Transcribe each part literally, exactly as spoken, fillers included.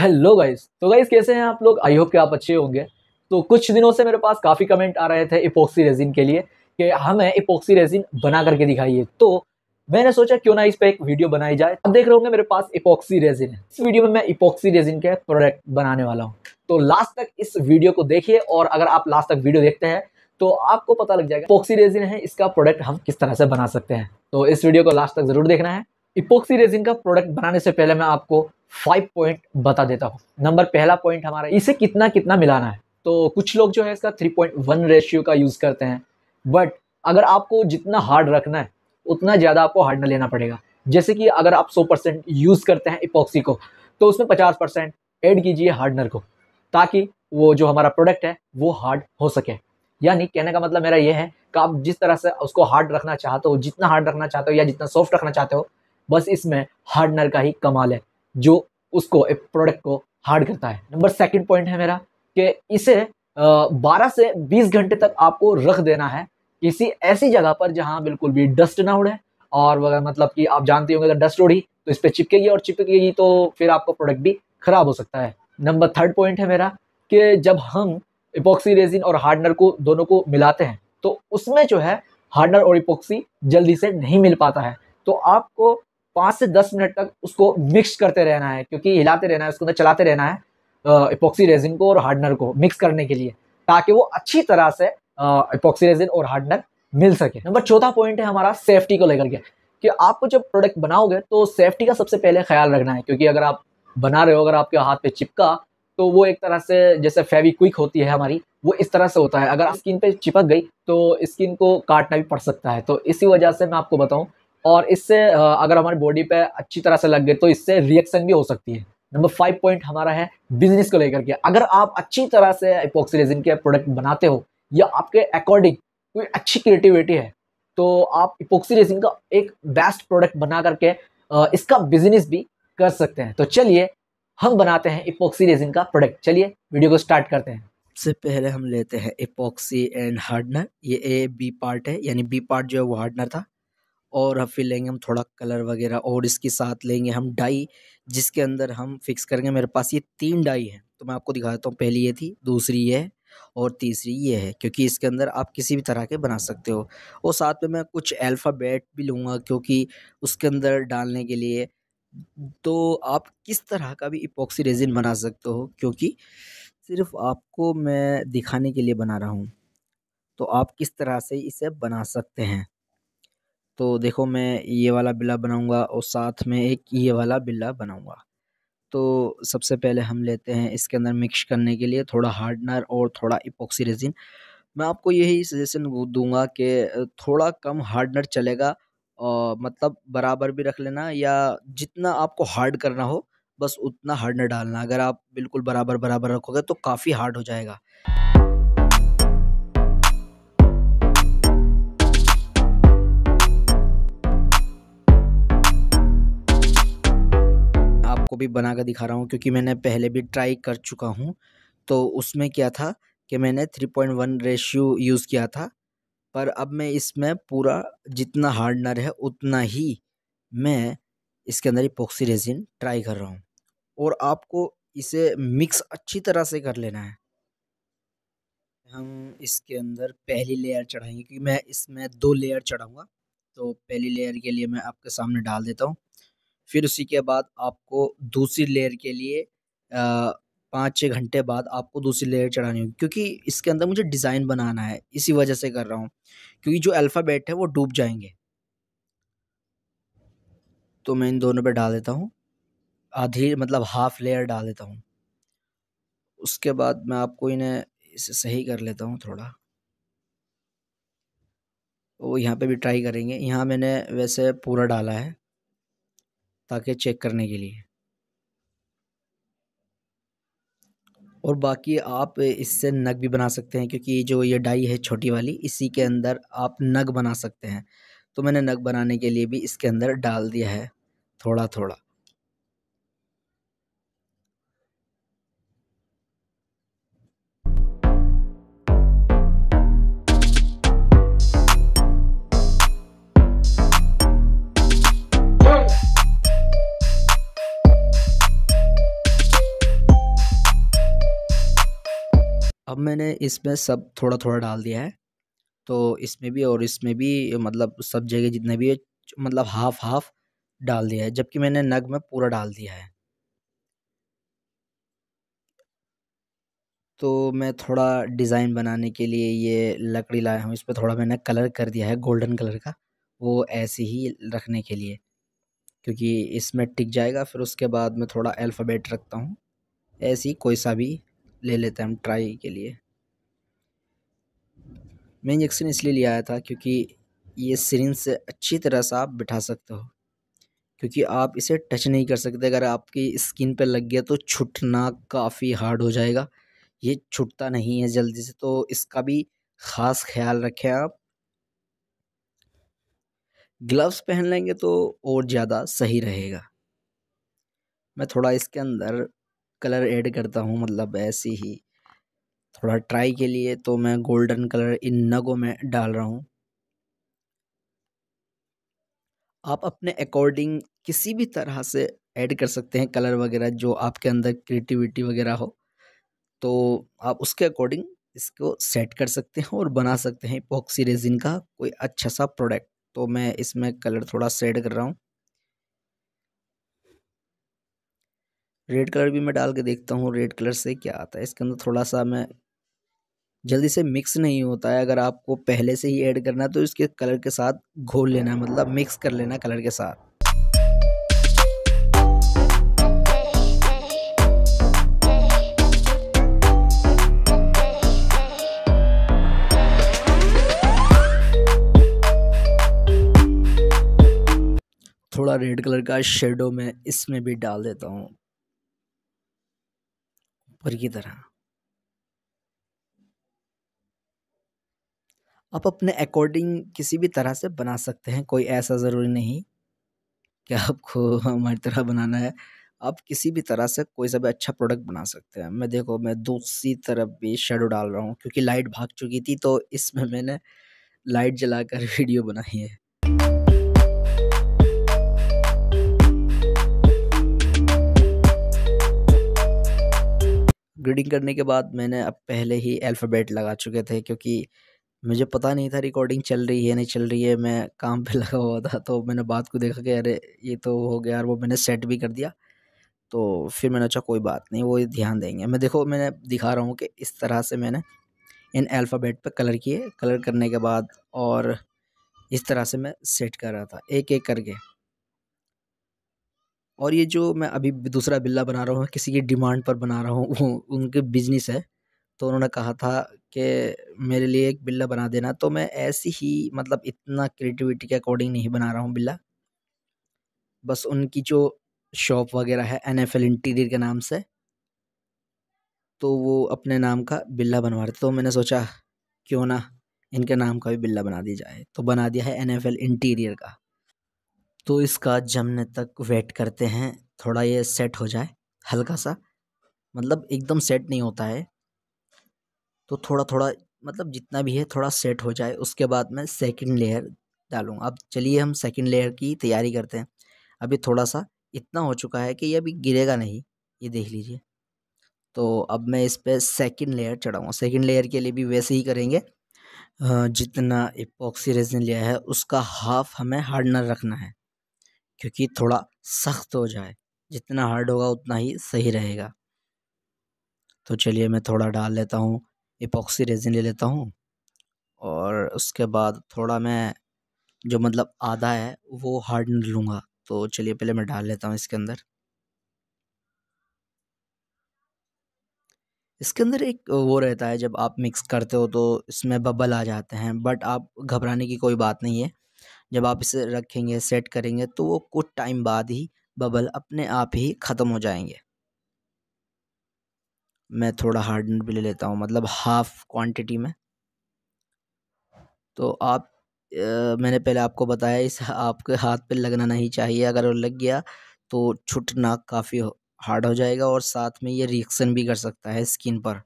Hello guys, तो guys कैसे हैं आप लोग? आई होप कि आप अच्छे होंगे। तो कुछ दिनों से मेरे पास काफ़ी कमेंट आ रहे थे एपॉक्सी रेजिन के लिए कि हमें एपॉक्सी रेजिन बना करके दिखाइए। तो मैंने सोचा क्यों ना इस पर एक वीडियो बनाई जाए। अब देख रहे होंगे मेरे पास एपॉक्सी रेजिन है। इस वीडियो में मैं एपॉक्सी रेजिन के प्रोडक्ट बनाने वाला हूँ। तो लास्ट तक इस वीडियो को देखिए, और अगर आप लास्ट तक वीडियो देखते हैं तो आपको पता लग जाएगा एपॉक्सी रेजिन है, इसका प्रोडक्ट हम किस तरह से बना सकते हैं। तो इस वीडियो को लास्ट तक ज़रूर देखना है। एपॉक्सी रेजिन का प्रोडक्ट बनाने से पहले मैं आपको फाइव पॉइंट बता देता हूँ। नंबर पहला पॉइंट हमारा, इसे कितना कितना मिलाना है। तो कुछ लोग जो है इसका थ्री पॉइंट वन रेशियो का यूज़ करते हैं, बट अगर आपको जितना हार्ड रखना है उतना ज़्यादा आपको हार्डनर लेना पड़ेगा। जैसे कि अगर आप सौ परसेंट यूज़ करते हैं एपॉक्सी को, तो उसमें पचास परसेंट एड कीजिए हार्डनर को, ताकि वो जो हमारा प्रोडक्ट है वो हार्ड हो सके। यानी कहने का मतलब मेरा ये है कि आप जिस तरह से उसको हार्ड रखना चाहते हो, जितना हार्ड रखना चाहते हो या जितना सॉफ्ट रखना चाहते हो, बस इसमें हार्डनर का ही कमाल है जो उसको एक प्रोडक्ट को हार्ड करता है। नंबर सेकंड पॉइंट है मेरा कि इसे बारह से बीस घंटे तक आपको रख देना है, किसी ऐसी जगह पर जहां बिल्कुल भी डस्ट ना उड़े। और वगैरह मतलब कि आप जानते होंगे अगर डस्ट उड़ी तो इस पर चिपकेगी, और चिपकेगी तो फिर आपका प्रोडक्ट भी खराब हो सकता है। नंबर थर्ड पॉइंट है मेरा कि जब हम एपॉक्सी रेजिन और हार्डनर को दोनों को मिलाते हैं तो उसमें जो है हार्डनर और एपॉक्सी जल्दी से नहीं मिल पाता है। तो आपको पाँच से दस मिनट तक उसको मिक्स करते रहना है, क्योंकि हिलाते रहना है, उसको अंदर चलाते रहना है एपॉक्सी रेजिन को और हार्डनर को मिक्स करने के लिए, ताकि वो अच्छी तरह से एपॉक्सी रेजिन और हार्डनर मिल सके। नंबर चौथा पॉइंट है हमारा सेफ्टी को लेकर के, कि आपको जब प्रोडक्ट बनाओगे तो सेफ्टी का सबसे पहले ख्याल रखना है। क्योंकि अगर आप बना रहे हो, अगर आपके हाथ पे चिपका तो वो एक तरह से जैसे फेविक्विक होती है हमारी, वो इस तरह से होता है। अगर स्किन पे चिपक गई तो स्किन को काटना भी पड़ सकता है। तो इसी वजह से मैं आपको बताऊं, और इससे अगर हमारी बॉडी पे अच्छी तरह से लग गए तो इससे रिएक्शन भी हो सकती है। नंबर फाइव पॉइंट हमारा है बिजनेस को लेकर के। अगर आप अच्छी तरह से एपॉक्सी रेजिन के प्रोडक्ट बनाते हो या आपके अकॉर्डिंग कोई अच्छी क्रिएटिविटी है, तो आप एपॉक्सी रेजिन का एक बेस्ट प्रोडक्ट बना करके इसका बिजनेस भी कर सकते हैं। तो चलिए हम बनाते हैं एपॉक्सी रेजिन का प्रोडक्ट। चलिए वीडियो को स्टार्ट करते हैं। सबसे पहले हम लेते हैं एपॉक्सी एंड हार्डनर। ये ए बी पार्ट है, यानी बी पार्ट जो है वो हार्डनर था। और फिर लेंगे हम थोड़ा कलर वगैरह, और इसके साथ लेंगे हम डाई, जिसके अंदर हम फिक्स करेंगे। मेरे पास ये तीन डाई हैं, तो मैं आपको दिखा देता हूँ। पहली ये थी, दूसरी ये है, और तीसरी ये है, क्योंकि इसके अंदर आप किसी भी तरह के बना सकते हो। और साथ में मैं कुछ अल्फ़ाबेट भी लूँगा, क्योंकि उसके अंदर डालने के लिए। तो आप किस तरह का भी एपॉक्सी रेजिन बना सकते हो, क्योंकि सिर्फ आपको मैं दिखाने के लिए बना रहा हूँ। तो आप किस तरह से इसे बना सकते हैं, तो देखो मैं ये वाला बिल्ला बनाऊँगा और साथ में एक ये वाला बिल्ला बनाऊँगा। तो सबसे पहले हम लेते हैं इसके अंदर मिक्स करने के लिए थोड़ा हार्डनर और थोड़ा एपॉक्सी रेजिन। मैं आपको यही सजेशन दूँगा कि थोड़ा कम हार्डनर चलेगा, और मतलब बराबर भी रख लेना, या जितना आपको हार्ड करना हो बस उतना हार्डनर डालना। अगर आप बिल्कुल बराबर बराबर रखोगे तो काफ़ी हार्ड हो जाएगा। आपको भी बना कर दिखा रहा हूँ, क्योंकि मैंने पहले भी ट्राई कर चुका हूँ। तो उसमें क्या था कि मैंने three point one ratio use किया था, पर अब मैं इसमें पूरा जितना हार्डनर है उतना ही मैं इसके अंदर एपॉक्सी रेजिन ट्राई कर रहा हूँ। और आपको इसे मिक्स अच्छी तरह से कर लेना है। हम इसके अंदर पहली लेयर चढ़ाएंगे, क्योंकि मैं इसमें दो लेयर चढ़ाऊँगा। तो पहली लेयर के लिए मैं आपके सामने डाल देता हूँ। फिर उसी के बाद आपको दूसरी लेयर के लिए आ, पाँच छः घंटे बाद आपको दूसरी लेयर चढ़ानी होगी, क्योंकि इसके अंदर मुझे डिज़ाइन बनाना है। इसी वजह से कर रहा हूँ, क्योंकि जो अल्फ़ाबेट है वो डूब जाएंगे। तो मैं इन दोनों पे डाल देता हूँ, आधी मतलब हाफ लेयर डाल देता हूँ। उसके बाद मैं आपको इन्हें इसे सही कर लेता हूँ थोड़ा। वो यहाँ पे भी ट्राई करेंगे। यहाँ मैंने वैसे पूरा डाला है, ताकि चेक करने के लिए। और बाकी आप इससे नग भी बना सकते हैं, क्योंकि जो ये डाई है छोटी वाली, इसी के अंदर आप नग बना सकते हैं। तो मैंने नग बनाने के लिए भी इसके अंदर डाल दिया है थोड़ा थोड़ा। अब मैंने इसमें सब थोड़ा थोड़ा डाल दिया है, तो इसमें भी और इसमें भी मतलब सब जगह जितने भी मतलब हाफ हाफ डाल दिया है, जबकि मैंने नग में पूरा डाल दिया है। तो मैं थोड़ा डिज़ाइन बनाने के लिए ये लकड़ी लाया हूँ, इस पर थोड़ा मैंने कलर कर दिया है गोल्डन कलर का, वो ऐसे ही रखने के लिए, क्योंकि इसमें टिक जाएगा। फिर उसके बाद मैं थोड़ा अल्फ़ाबेट रखता हूँ, ऐसी कोई सा भी ले लेते हैं हम ट्राई के लिए। मैं इंजेक्शन इसलिए ले आया था क्योंकि ये सिरिंज से अच्छी तरह से आप बिठा सकते हो, क्योंकि आप इसे टच नहीं कर सकते। अगर आपकी स्किन पर लग गया तो छुटना काफ़ी हार्ड हो जाएगा, ये छुटता नहीं है जल्दी से, तो इसका भी ख़ास ख्याल रखें आप। ग्लव्स पहन लेंगे तो और ज़्यादा सही रहेगा। मैं थोड़ा इसके अंदर कलर ऐड करता हूँ, मतलब ऐसे ही थोड़ा ट्राई के लिए, तो मैं गोल्डन कलर इन नगों में डाल रहा हूँ। आप अपने अकॉर्डिंग किसी भी तरह से ऐड कर सकते हैं कलर वगैरह, जो आपके अंदर क्रिएटिविटी वगैरह हो तो आप उसके अकॉर्डिंग इसको सेट कर सकते हैं और बना सकते हैं एपॉक्सी रेजिन का कोई अच्छा सा प्रोडक्ट। तो मैं इसमें कलर थोड़ा सेड कर रहा हूँ, रेड कलर भी मैं डाल के देखता हूँ, रेड कलर से क्या आता है इसके अंदर। थोड़ा सा मैं जल्दी से मिक्स नहीं होता है, अगर आपको पहले से ही ऐड करना है तो इसके कलर के साथ घोल लेना है, मतलब मिक्स कर लेना कलर के साथ। थोड़ा रेड कलर का शेडो में इसमें भी डाल देता हूँ ऊपर की तरह। आप अपने अकॉर्डिंग किसी भी तरह से बना सकते हैं, कोई ऐसा ज़रूरी नहीं कि आपको हमारी तरह बनाना है, आप किसी भी तरह से कोई सा भी अच्छा प्रोडक्ट बना सकते हैं। मैं देखो मैं दूसरी तरफ भी शेडो डाल रहा हूँ, क्योंकि लाइट भाग चुकी थी तो इसमें मैंने लाइट जलाकर वीडियो बनाई है। ग्रेडिंग करने के बाद मैंने अब पहले ही अल्फ़ाबेट लगा चुके थे, क्योंकि मुझे पता नहीं था रिकॉर्डिंग चल रही है नहीं चल रही है, मैं काम पे लगा हुआ था। तो मैंने बात को देखा कि अरे ये तो हो गया यार, वो मैंने सेट भी कर दिया। तो फिर मैंने अच्छा कोई बात नहीं, वो ध्यान देंगे। मैं देखो मैंने दिखा रहा हूँ कि इस तरह से मैंने इन अल्फ़ाबेट पर कलर किए, कलर करने के बाद और इस तरह से मैं सेट कर रहा था एक एक करके। और ये जो मैं अभी दूसरा बिल्ला बना रहा हूँ, किसी की डिमांड पर बना रहा हूँ, उनके बिजनेस है, तो उन्होंने कहा था कि मेरे लिए एक बिल्ला बना देना। तो मैं ऐसी ही मतलब इतना क्रिएटिविटी के अकॉर्डिंग नहीं बना रहा हूँ बिल्ला, बस उनकी जो शॉप वगैरह है एन एफ एल इंटीरियर के नाम से, तो वो अपने नाम का बिल्ला बनवा रहे थे, तो मैंने सोचा क्यों ना इनके नाम का भी बिल्ला बना दिया जाए, तो बना दिया है एन एफ एल इंटीरियर का। तो इसका जमने तक वेट करते हैं, थोड़ा ये सेट हो जाए हल्का सा, मतलब एकदम सेट नहीं होता है, तो थोड़ा थोड़ा मतलब जितना भी है थोड़ा सेट हो जाए, उसके बाद मैं सेकंड लेयर डालूँगा। अब चलिए हम सेकंड लेयर की तैयारी करते हैं। अभी थोड़ा सा इतना हो चुका है कि ये अभी गिरेगा नहीं, ये देख लीजिए। तो अब मैं इस पर सेकंड लेयर चढ़ाऊँगा। सेकंड लेयर के लिए भी वैसे ही करेंगे, जितना एपॉक्सी रेजिन लिया है उसका हाफ हमें हार्डनर रखना है, क्योंकि थोड़ा सख्त हो जाए, जितना हार्ड होगा उतना ही सही रहेगा। तो चलिए मैं थोड़ा डाल लेता हूँ एपॉक्सी रेजिन ले लेता हूँ, और उसके बाद थोड़ा मैं जो मतलब आधा है वो हार्डनर लूँगा। तो चलिए पहले मैं डाल लेता हूँ इसके अंदर। इसके अंदर एक वो रहता है, जब आप मिक्स करते हो तो इसमें बबल आ जाते हैं, बट आप घबराने की कोई बात नहीं है, जब आप इसे रखेंगे सेट करेंगे तो वो कुछ टाइम बाद ही बबल अपने आप ही ख़त्म हो जाएंगे। मैं थोड़ा हार्डनर भी ले लेता हूँ, मतलब हाफ क्वांटिटी में। तो आप आ, मैंने पहले आपको बताया इस आपके हाथ पे लगना नहीं चाहिए, अगर वो लग गया तो छुटना काफ़ी हार्ड हो जाएगा और साथ में ये रिएक्शन भी कर सकता है स्किन पर।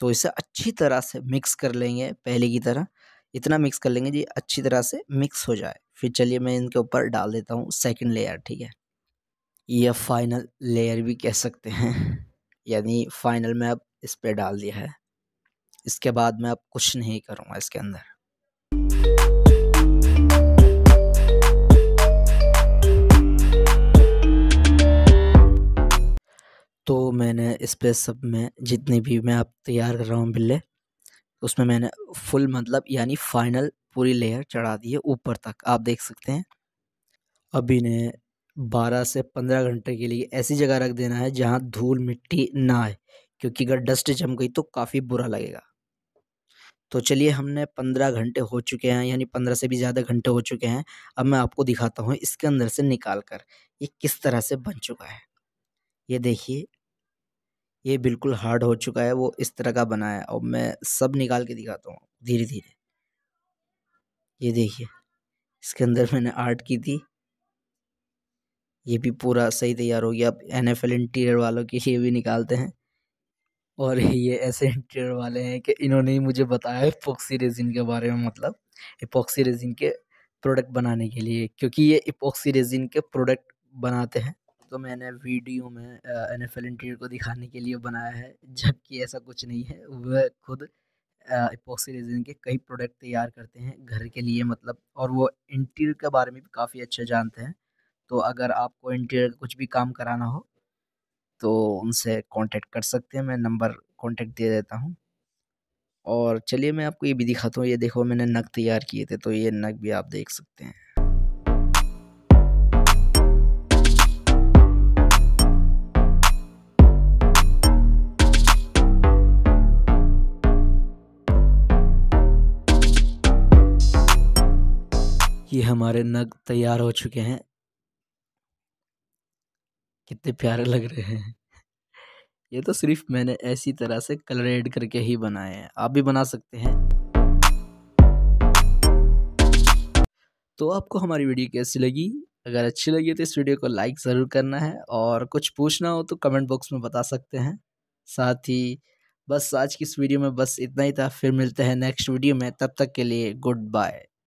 तो इसे अच्छी तरह से मिक्स कर लेंगे, पहले की तरह इतना मिक्स कर लेंगे जी, अच्छी तरह से मिक्स हो जाए। फिर चलिए मैं इनके ऊपर डाल देता हूँ सेकंड लेयर, ठीक है, यह फाइनल लेयर भी कह सकते हैं, यानी फाइनल में अब इस पर डाल दिया है। इसके बाद मैं अब कुछ नहीं करूँगा इसके अंदर। तो मैंने इस पे सब में जितनी भी मैं आप तैयार कर रहा हूँ बिल्ले, उसमें मैंने फुल मतलब यानी फाइनल पूरी लेयर चढ़ा दी है ऊपर तक, आप देख सकते हैं। अब इन्हें बारह से पंद्रह घंटे के लिए ऐसी जगह रख देना है जहाँ धूल मिट्टी ना आए, क्योंकि अगर डस्ट जम गई तो काफ़ी बुरा लगेगा। तो चलिए, हमने पंद्रह घंटे हो चुके हैं, यानी पंद्रह से भी ज़्यादा घंटे हो चुके हैं। अब मैं आपको दिखाता हूँ इसके अंदर से निकाल कर ये किस तरह से बन चुका है। ये देखिए, ये बिल्कुल हार्ड हो चुका है, वो इस तरह का बना है। और मैं सब निकाल के दिखाता हूँ धीरे धीरे। ये देखिए, इसके अंदर मैंने आर्ट की थी, ये भी पूरा सही तैयार हो गया। अब एन एफ एल इंटीरियर वालों की ये भी निकालते हैं। और ये ऐसे इंटीरियर वाले हैं कि इन्होंने ही मुझे बताया एपॉक्सी रेजिन के बारे में, मतलब एपॉक्सी रेजिन के प्रोडक्ट बनाने के लिए, क्योंकि ये एपॉक्सी रेजिन के प्रोडक्ट बनाते हैं। तो मैंने वीडियो में एन एफ एल इंटीरियर को दिखाने के लिए बनाया है, जबकि ऐसा कुछ नहीं है। वह खुद एपॉक्सी रेजिन के कई प्रोडक्ट तैयार करते हैं घर के लिए, मतलब, और वो इंटीरियर के बारे में भी काफ़ी अच्छे जानते हैं। तो अगर आपको इंटीरियर कुछ भी काम कराना हो तो उनसे कांटेक्ट कर सकते हैं। मैं नंबर कांटेक्ट दे देता हूं। और चलिए, मैं आपको ये भी दिखाता हूँ। ये देखो, मैंने नग तैयार किए थे, तो ये नग भी आप देख सकते हैं। ये हमारे नग तैयार हो चुके हैं, कितने प्यारे लग रहे हैं। ये तो सिर्फ मैंने ऐसी तरह से कलर ऐड करके ही बनाए हैं, आप भी बना सकते हैं। तो आपको हमारी वीडियो कैसी लगी? अगर अच्छी लगी तो इस वीडियो को लाइक ज़रूर करना है, और कुछ पूछना हो तो कमेंट बॉक्स में बता सकते हैं। साथ ही बस आज की इस वीडियो में बस इतना ही था। फिर मिलते हैं नेक्स्ट वीडियो में, तब तक के लिए गुड बाय।